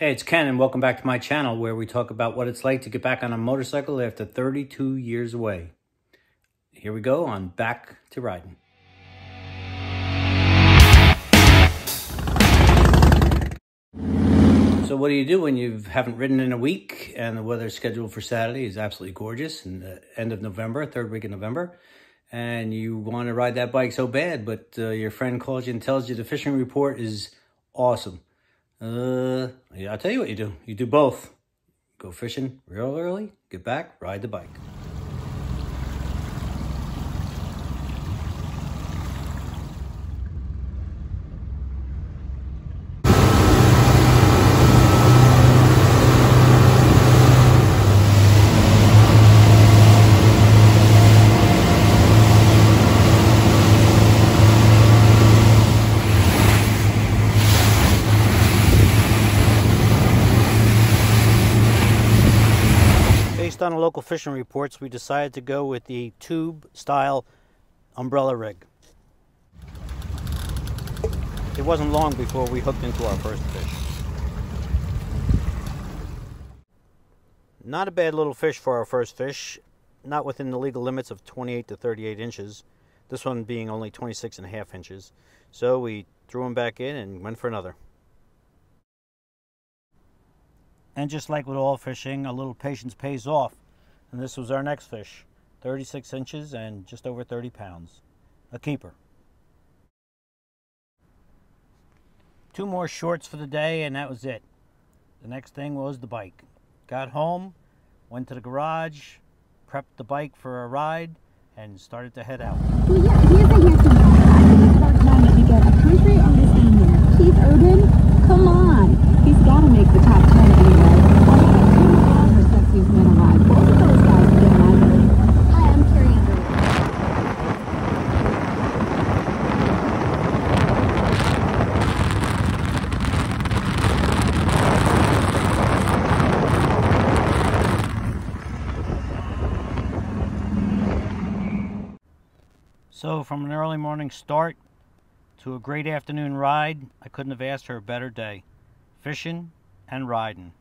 Hey, it's Ken and welcome back to my channel where we talk about what it's like to get back on a motorcycle after 32 years away. Here we go on Back to Riding. So what do you do when you haven't ridden in a week and the weather scheduled for Saturday is absolutely gorgeous in the end of November, third week of November, and you want to ride that bike so bad, but your friend calls you and tells you the fishing report is awesome. Yeah, I'll tell you what you do. You do both. Go fishing real early, get back, ride the bike. Based on the local fishing reports, we decided to go with the tube style umbrella rig. It wasn't long before we hooked into our first fish. Not a bad little fish for our first fish, not within the legal limits of 28 to 38 inches, this one being only 26.5 inches. So we threw him back in and went for another. And just like with all fishing, a little patience pays off. And this was our next fish, 36 inches and just over 30 pounds. A keeper. Two more shorts for the day and that was it. The next thing was the bike. Got home, went to the garage, prepped the bike for a ride, and started to head out. Well, yeah, here's a go a country on this end here. Keith Urban, come on. He's got to make the top 10 anyway. So from an early morning start to a great afternoon ride, I couldn't have asked for a better day. Fishing and riding.